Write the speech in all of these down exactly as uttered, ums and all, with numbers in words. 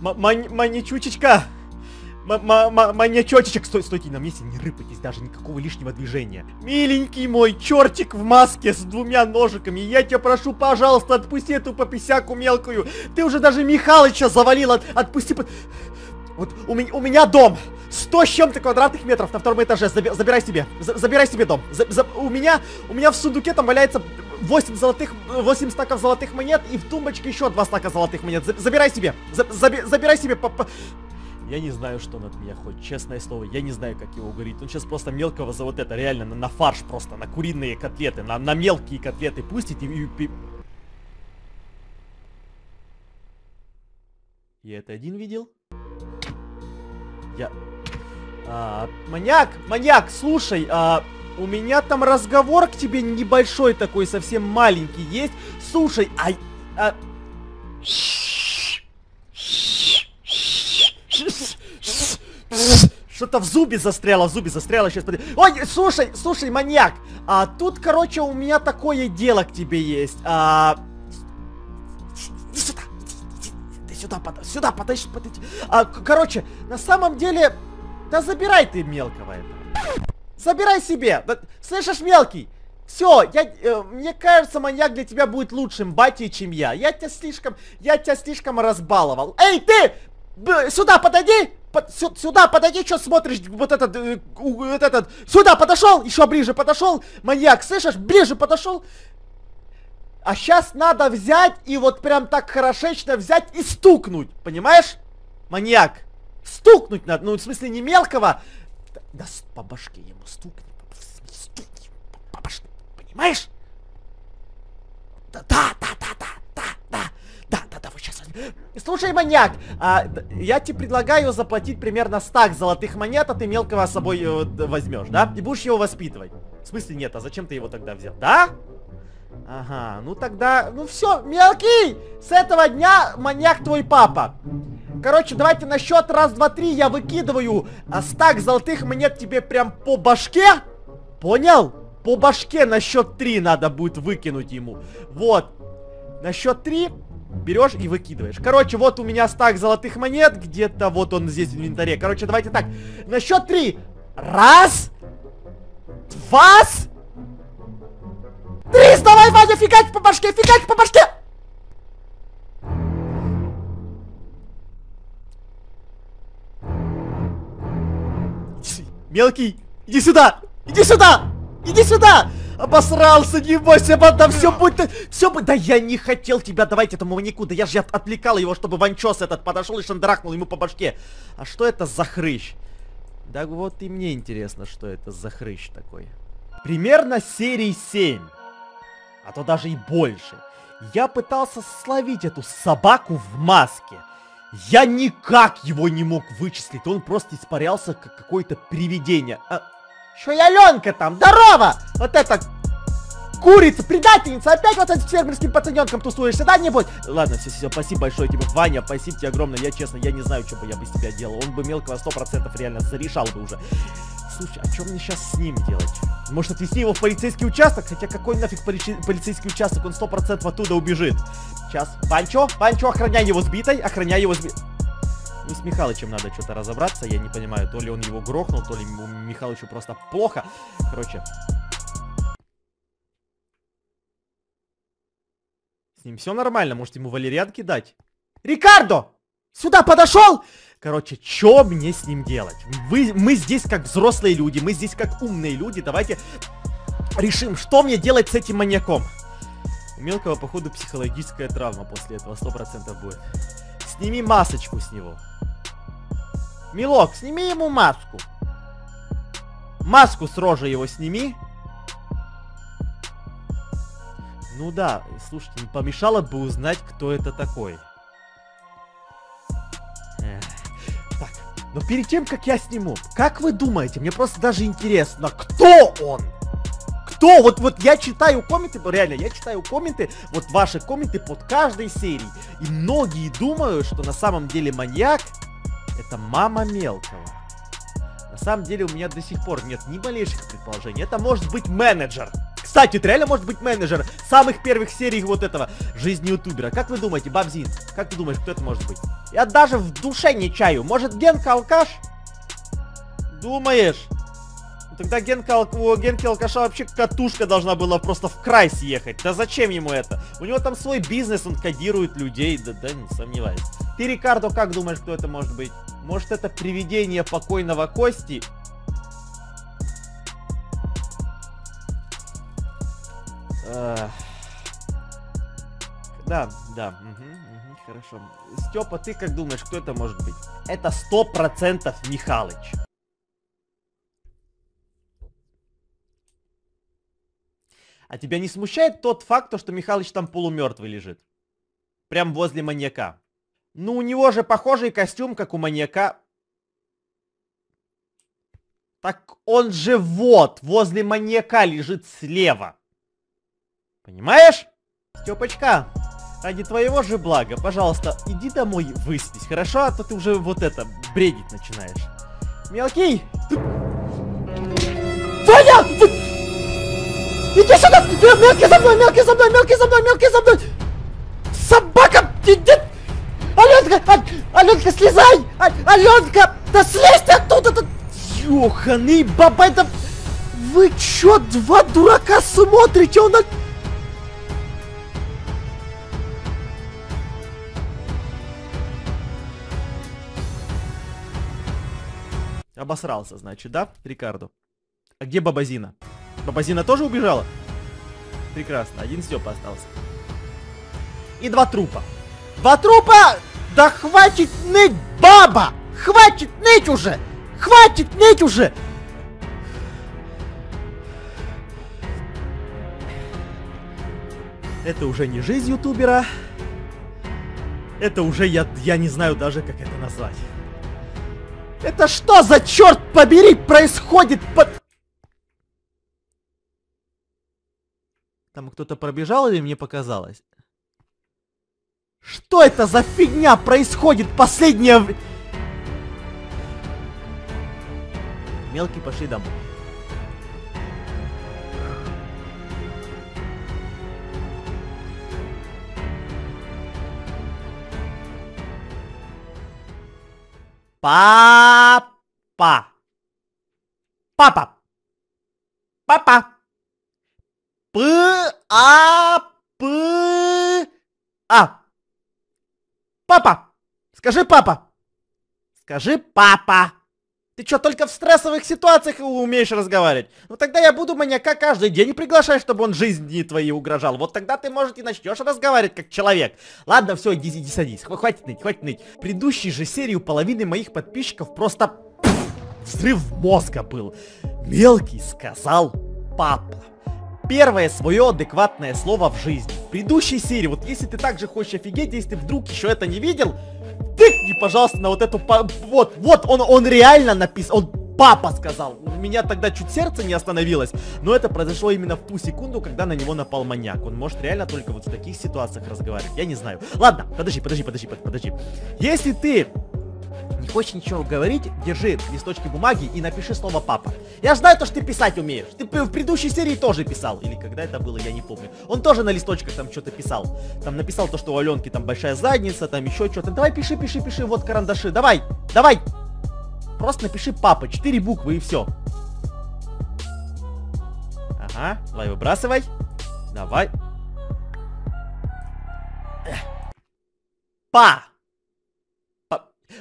Маньячучечка! Маньячочечек! Стой, стойте на месте, не рыпайтесь, даже никакого лишнего движения. Миленький мой чертик в маске с двумя ножиками, я тебя прошу, пожалуйста, отпусти эту пописяку мелкую. Ты уже даже Михалыча завалил, от, отпусти... Вот у меня, у меня дом, сто с чем-то квадратных метров на втором этаже, Заби, забирай себе, за, забирай себе дом. За, за, у меня, у меня в сундуке там валяется восемь золотых, восемь стаков золотых монет и в тумбочке еще два стака золотых монет. За, забирай себе, за, заби, забирай себе, папа. Я не знаю, что он от меня хочет, честное слово, я не знаю, как его уговорить. Он сейчас просто мелкого за вот это, реально, на, на фарш просто, на куриные котлеты, на, на мелкие котлеты пустить и... и, и... Я это один видел? Я... А, маньяк, маньяк, слушай, а... У меня там разговор к тебе небольшой такой, совсем маленький есть. Слушай, а... а... Что-то в зубе застряло, в зубе застряло, сейчас подожди. Ой, слушай, слушай, маньяк, а тут, короче, у меня такое дело к тебе есть. А... Иди сюда, иди, иди, иди сюда, под... сюда, подожди, подожди. А, короче, на самом деле, да забирай ты мелкого этого. Забирай себе, слышишь, мелкий? Все, я, э, мне кажется, маньяк для тебя будет лучшим батей, чем я. Я тебя слишком, я тебя слишком разбаловал. Эй, ты! Сюда подойди! Под, сю, сюда подойди, что смотришь? Вот этот, вот этот. Сюда подошел! Еще ближе подошел! Маньяк, слышишь? Ближе подошел! А сейчас надо взять и вот прям так хорошечно взять и стукнуть. Понимаешь? Маньяк! Стукнуть надо. Ну, в смысле, не мелкого. Да, да по башке ему стукни. Стукни по башке. Понимаешь? Да, да, да, да, да. Слушай, маньяк, а, я тебе предлагаю заплатить примерно стак золотых монет, а ты мелкого с собой э, возьмешь, да? И будешь его воспитывать. В смысле нет, а зачем ты его тогда взял, да? Ага, ну тогда, ну все, мелкий, с этого дня маньяк твой папа. Короче, давайте на счет раз, два, три я выкидываю а стак золотых монет тебе прям по башке, понял? По башке на счет три надо будет выкинуть ему. Вот, на счет три... Берешь и выкидываешь. Короче, вот у меня стак золотых монет. Где-то вот он здесь в инвентаре. Короче, давайте так. На счет три. Раз. Два. Три. Вставай, Ваня, фигать по башке, фигать по башке. Мелкий, иди сюда. Иди сюда. Иди сюда. Обосрался, не бойся, там все будет, все будет. Да я не хотел тебя давать этому маньяку, да я же отвлекал его, чтобы ванчос этот подошел и шандрахнул ему по башке. А что это за хрыщ? Да вот и мне интересно, что это за хрыщ такой. Примерно серии семь, а то даже и больше. Я пытался словить эту собаку в маске. Я никак его не мог вычислить, он просто испарялся как какое-то привидение. А... Что я Аленка там? Здорово! Вот это курица, предательница, опять вот с фермерским пацаненком тусуешься, да, не будет? Ладно, все, все, спасибо большое тебе, Ваня, спасибо тебе огромное, я честно, я не знаю, что бы я без тебя делал, он бы мелкого сто процентов реально зарешал бы уже. Слушай, а что мне сейчас с ним делать? Может, отвезти его в полицейский участок? Хотя какой нафиг полици полицейский участок, он сто процентов оттуда убежит. Сейчас, Панчо, Панчо, охраняй его сбитой, охраняй его сбитой. Ну, с Михалычем надо что-то разобраться, я не понимаю, то ли он его грохнул, то ли Михалычу просто плохо. Короче. С ним все нормально, может ему валерьянки дать? Рикардо! Сюда подошел! Короче, что мне с ним делать? Вы, мы здесь как взрослые люди, мы здесь как умные люди, давайте решим, что мне делать с этим маньяком. У мелкого, походу, психологическая травма после этого сто процентов будет. Сними масочку с него. Милок, сними ему маску. Маску с рожи его сними. Ну да, слушайте, не помешало бы узнать, кто это такой. Так, но перед тем, как я сниму, как вы думаете, мне просто даже интересно, кто он? Кто? Вот, вот я читаю комменты, реально, я читаю комменты, вот ваши комменты под каждой серией. И многие думают, что на самом деле маньяк это мама мелкого. На самом деле у меня до сих пор нет ни малейших предположений. Это может быть менеджер. К Кстати, это реально может быть менеджер самых первых серий вот этого «Жизни ютубера». Как вы думаете, Бабзин? Как ты думаешь, кто это может быть? Я даже в душе не чаю. Может, Генка Алкаш? Думаешь? Тогда Генка, у Генки Алкаша вообще катушка должна была просто в край съехать. Да зачем ему это? У него там свой бизнес, он кодирует людей. Да, да, не сомневаюсь. Ты, Рикардо, как думаешь, кто это может быть? Может, это привидение покойного Кости? Эх. Да, да, угу, угу, хорошо. Степа, ты как думаешь, кто это может быть? Это сто процентов Михалыч. А тебя не смущает тот факт, что Михалыч там полумертвый лежит? Прям возле маньяка. Ну, у него же похожий костюм, как у маньяка. Так он же вот, возле маньяка лежит слева. Понимаешь? Степочка, ради твоего же блага, пожалуйста, иди домой выспись, хорошо? А то ты уже вот это, бредить начинаешь. Мелкий! Соня! Иди сюда! Мелкий за мной! Мелкий за мной! Мелкий за мной! Мелкий за мной! Собака! Иди! Аленка! А, Аленка, слезай! А, Аленка! Да слезь ты оттуда! Да... Ёханый бабай! Да... Вы чё, два дурака смотрите? Он... Обосрался, значит, да, Рикардо? А где Бабазина? Бабазина тоже убежала? Прекрасно, один Степа остался. И два трупа. Два трупа! Да хватит ныть, баба! Хватит ныть уже! Хватит ныть уже! Это уже не жизнь ютубера. Это уже я, я не знаю даже, как это назвать. Это что за, черт побери, происходит под... Там кто-то пробежал или мне показалось? Что это за фигня происходит последнее время? Мелкие пошли домой. Папа. Папа. Папа. П-а-п-а. Папа! Скажи, папа! Скажи, папа! Ты что, только в стрессовых ситуациях умеешь разговаривать? Ну тогда я буду маньяка каждый день приглашать, чтобы он жизни твоей угрожал. Вот тогда ты, может, и начнешь разговаривать как человек. Ладно, все, иди, иди садись. Хватит ныть, хватит ныть. В предыдущей же серии у половины моих подписчиков просто пфф, взрыв мозга был. Мелкий сказал папа. Первое свое адекватное слово в жизни. В предыдущей серии, вот если ты также хочешь офигеть, если ты вдруг еще это не видел, тыкни, пожалуйста, на вот эту... Вот, вот, он, он реально написал, он папа сказал. У меня тогда чуть сердце не остановилось, но это произошло именно в ту секунду, когда на него напал маньяк. Он может реально только вот в таких ситуациях разговаривать, я не знаю. Ладно, подожди, подожди, подожди, подожди. Если ты... не хочешь ничего говорить, держи листочки бумаги и напиши слово папа. Я знаю то, что ты писать умеешь. Ты в предыдущей серии тоже писал. Или когда это было, я не помню. Он тоже на листочках там что-то писал. Там написал то, что у Аленки там большая задница, там еще что-то. Давай пиши, пиши, пиши, вот карандаши. Давай, давай. Просто напиши папа, четыре буквы и все. Ага, давай выбрасывай. Давай. Па.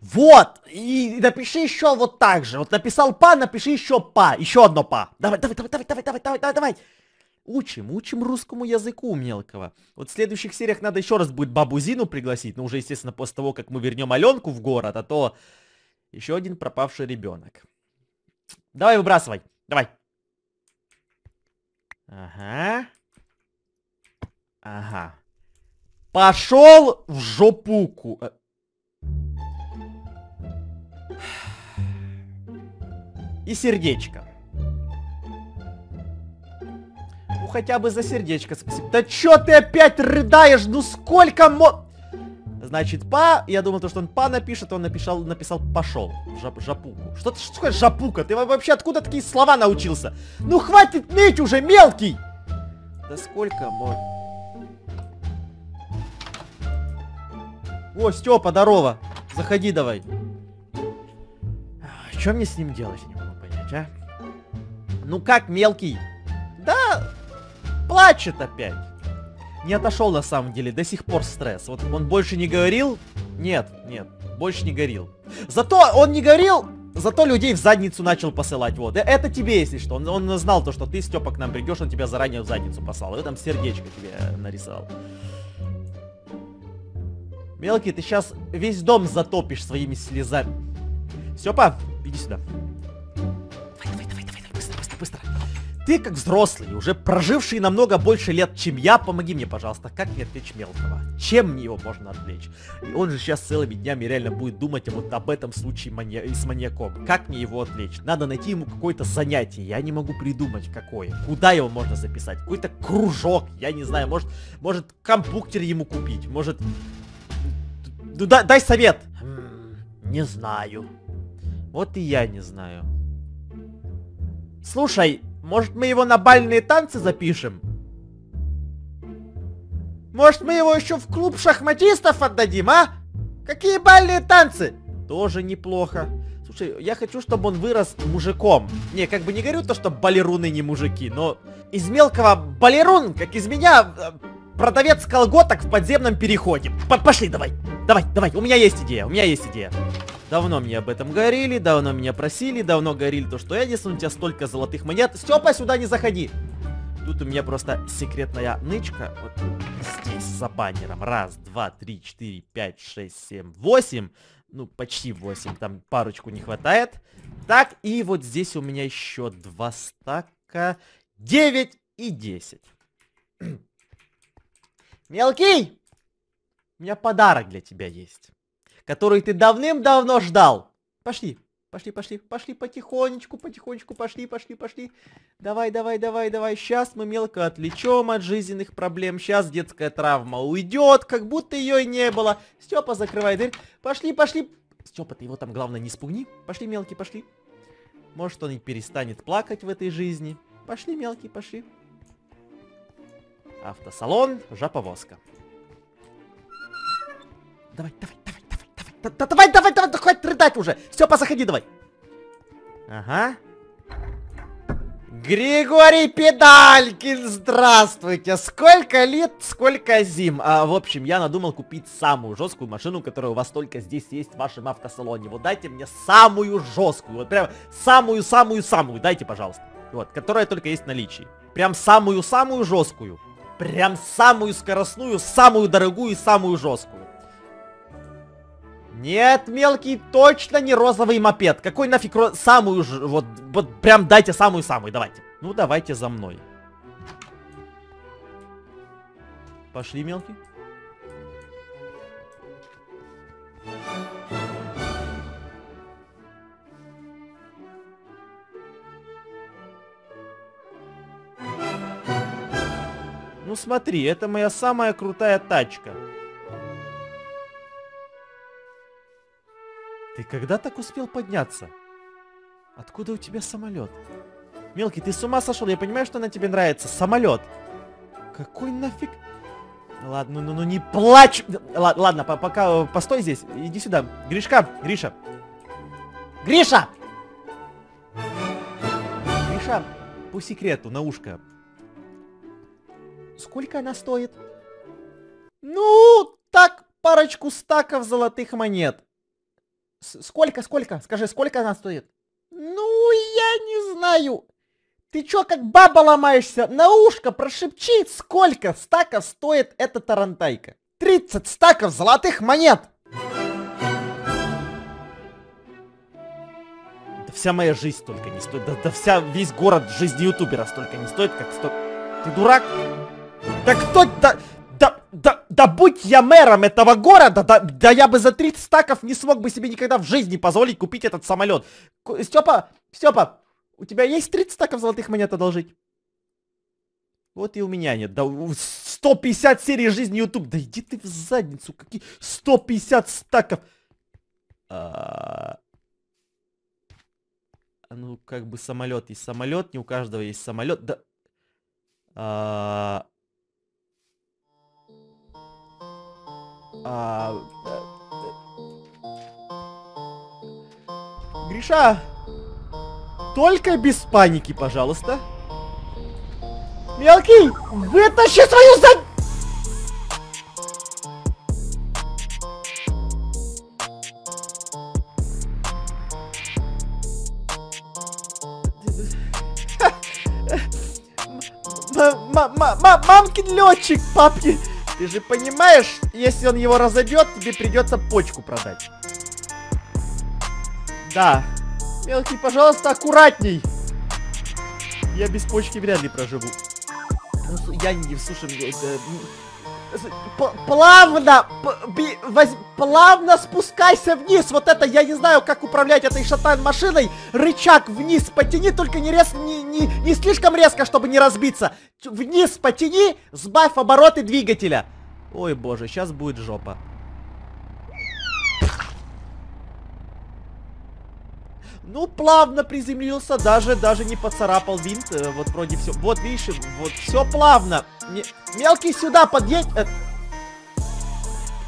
Вот! И напиши еще вот так же. Вот написал па, напиши еще па. Еще одно па. Давай, давай, давай, давай, давай, давай, давай, давай. Учим, учим русскому языку мелкого. Вот в следующих сериях надо еще раз будет бабу Зину пригласить. Ну, уже, естественно, после того, как мы вернем Аленку в город, а то еще один пропавший ребенок. Давай выбрасывай. Давай. Ага. Ага. Пошел в жопуку. И сердечко. Ну хотя бы за сердечко спасибо. Да чё ты опять рыдаешь? Ну сколько мо... Значит, па... Я думал, то, что он па напишет, он написал, написал пошел. Жап, жапуку. Что ты, что такое жапука? Ты вообще откуда такие слова научился? Ну хватит ныть уже, мелкий! Да сколько можно? О, Степа, здорово! Заходи давай. Что мне с ним делать, не могу понять, а? Ну как, мелкий? Да, плачет опять. Не отошел на самом деле, до сих пор стресс. Вот он больше не говорил? Нет, нет, больше не говорил. Зато он не говорил, зато людей в задницу начал посылать. Вот, это тебе, если что. Он, он знал то, что ты, Степа, к нам придешь, он тебя заранее в задницу послал. И там сердечко тебе нарисовал. Мелкий, ты сейчас весь дом затопишь своими слезами. Степа, иди сюда. Давай, давай, давай, давай, быстро, быстро, быстро. Ты как взрослый, уже проживший намного больше лет, чем я, помоги мне, пожалуйста, как мне отвлечь мелкого? Чем мне его можно отвлечь? И он же сейчас целыми днями реально будет думать вот об этом случае мани... с маньяком. Как мне его отвлечь? Надо найти ему какое-то занятие, я не могу придумать какое. Куда его можно записать? Какой-то кружок, я не знаю, может, может компьютер ему купить, может... Да, дай совет! Не знаю. Вот и я не знаю. Слушай... Может, мы его на бальные танцы запишем? Может, мы его еще в клуб шахматистов отдадим, а? Какие бальные танцы? Тоже неплохо. Слушай, я хочу, чтобы он вырос мужиком. Не, как бы не говорю то, что балеруны не мужики, но... Из мелкого балерун, как из меня, продавец колготок в подземном переходе. Пошли, давай. Давай, давай, у меня есть идея, у меня есть идея. Давно мне об этом говорили, давно меня просили, давно говорили то, что Эдисон, у тебя столько золотых монет. Степа, сюда не заходи! Тут у меня просто секретная нычка. Вот здесь, за баннером. Раз, два, три, четыре, пять, шесть, семь, восемь. Ну, почти восемь, там парочку не хватает. Так, и вот здесь у меня еще два стака. Девять и десять. Мелкий! У меня подарок для тебя есть. Который ты давным-давно ждал. Пошли, пошли, пошли, пошли потихонечку, потихонечку, пошли, пошли, пошли. Давай, давай, давай, давай. Сейчас мы мелко отвлечем от жизненных проблем. Сейчас детская травма уйдет, как будто ее и не было. Степа, закрывай дверь. Пошли, пошли. Степа, ты его там, главное, не спугни. Пошли, мелкий, пошли. Может, он и перестанет плакать в этой жизни. Пошли, мелкий, пошли. Автосалон, жаповозка. Давай, давай. Да, давай, давай, давай, да хватит рыдать уже. Степа, заходи, давай. Ага. Григорий Педалькин, здравствуйте. Сколько лет, сколько зим. А, в общем, я надумал купить самую жесткую машину, которая у вас только здесь есть в вашем автосалоне. Вот дайте мне самую жесткую. Вот прям самую-самую-самую. Дайте, пожалуйста. Вот, которая только есть в наличии. Прям самую-самую жесткую. Прям самую скоростную, самую дорогую и самую жесткую. Нет, мелкий, точно не розовый мопед. Какой нафиг роз... Самую же... Вот, вот прям дайте самую-самую, давайте. Ну, давайте за мной. Пошли, мелкий. Ну, смотри, это моя самая крутая тачка. Ты когда так успел подняться? Откуда у тебя самолет? Мелкий, ты с ума сошел? Я понимаю, что она тебе нравится. Самолет. Какой нафиг? Ладно, ну, ну не плачь. Ладно, ладно, пока постой здесь. Иди сюда. Гришка, Гриша. Гриша! Гриша, по секрету, на ушко. Сколько она стоит? Ну, так, парочку стаков золотых монет. Сколько, сколько? Скажи, сколько она стоит? Ну, я не знаю. Ты чё, как баба ломаешься? На ушко прошепчи, сколько стаков стоит эта тарантайка. тридцать стаков золотых монет. Да вся моя жизнь столько не стоит. Да, да вся, весь город жизни ютубера столько не стоит, как сто... Ты дурак? Да кто... Да... Да, да будь я мэром этого города, да, да я бы за тридцать стаков не смог бы себе никогда в жизни позволить купить этот самолет. Степа, Степа, у тебя есть тридцать стаков золотых монет одолжить? Вот и у меня нет. Да сто пятьдесят серий жизни ютуб. Да иди ты в задницу, какие сто пятьдесят стаков. А ну как бы самолет есть самолет, не у каждого есть самолет. Да. А... А... Гриша! Только без паники, пожалуйста. Мелкий, вытащи свою за... Мамкин летчик, папки. Ты же понимаешь, если он его разобьет, тебе придется почку продать. Да. Мелкий, пожалуйста, аккуратней. Я без почки вряд ли проживу. Я не... Слушай, это... Плавно! Плавно спускайся вниз! Вот это, я не знаю, как управлять этой шатан-машиной. Рычаг вниз потяни, только не, рез... не, не, не слишком резко, чтобы не разбиться. Вниз потяни, сбавь обороты двигателя. Ой, боже, сейчас будет жопа. Ну, плавно приземлился, даже, даже не поцарапал винт, вот вроде все. Вот, видишь, вот все плавно. Не... Мелкий, сюда подъедь. Э...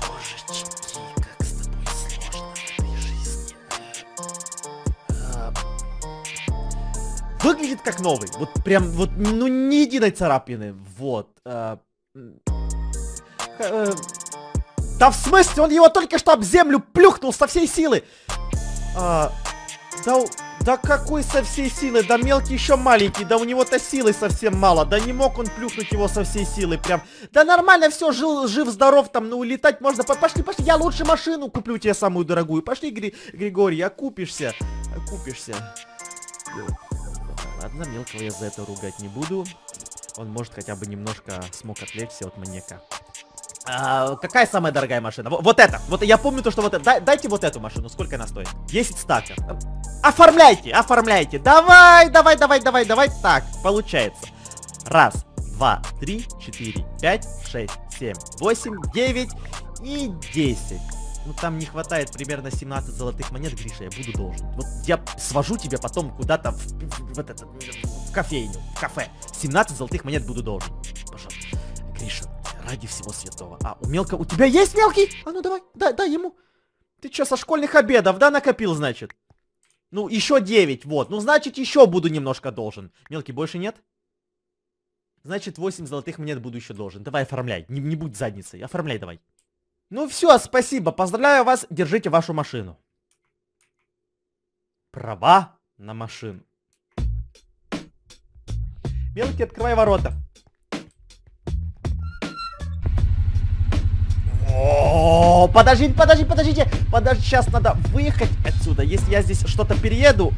Боже, чики, как с тобой сложно в этой жизни. А... Выглядит как новый, вот прям, вот, ну, ни единой царапины, вот. А... А... Да в смысле, он его только что об землю плюхнул со всей силы. А... Да, да какой со всей силы? Да мелкий еще маленький, да у него-то силы совсем мало. Да не мог он плюхнуть его со всей силы прям. Да нормально все, жил, жив-здоров там, ну улетать можно. Пошли, пошли, я лучше машину куплю тебе самую дорогую. Пошли, Гри Григорий, окупишься. Окупишься. Ладно, мелкого я за это ругать не буду. Он, может, хотя бы немножко смог отвлечься от маньяка. А, какая самая дорогая машина? Вот, вот эта. Вот я помню то, что вот это. Дай, дайте вот эту машину. Сколько она стоит? десять стаков. Оформляйте, оформляйте. Давай, давай, давай, давай, давай. Так, получается. Раз, два, три, четыре, пять, шесть, семь, восемь, девять и десять. Ну там не хватает примерно семнадцать золотых монет, Гриша, я буду должен. Вот я свожу тебя потом куда-то в, в, в, этот, в кофейню, в кафе. семнадцать золотых монет буду должен. Пожалуйста, Гриша. Ради всего святого. А, у мелкого... У тебя есть мелкий? А ну давай, дай, дай ему. Ты чё, со школьных обедов, да, накопил, значит? Ну, еще девять, вот. Ну, значит, еще буду немножко должен. Мелкий, больше нет? Значит, восемь золотых монет буду еще должен. Давай, оформляй. Не, не будь задницей. Оформляй давай. Ну, все, спасибо. Поздравляю вас. Держите вашу машину. Права на машину. Мелкий, открывай ворота. О, подождите, подождите, подождите, подожди, сейчас надо выехать отсюда. Если я здесь что-то перееду,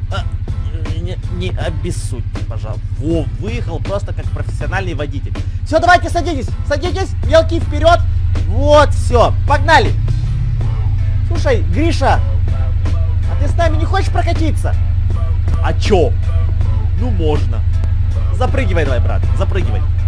не, не обессудьте, пожалуйста. Во, выехал просто как профессиональный водитель. Все, давайте садитесь, садитесь, мелкий вперед. Вот, все, погнали. Слушай, Гриша, а ты с нами не хочешь прокатиться? А чё? Ну можно. Запрыгивай, давай, брат, запрыгивай.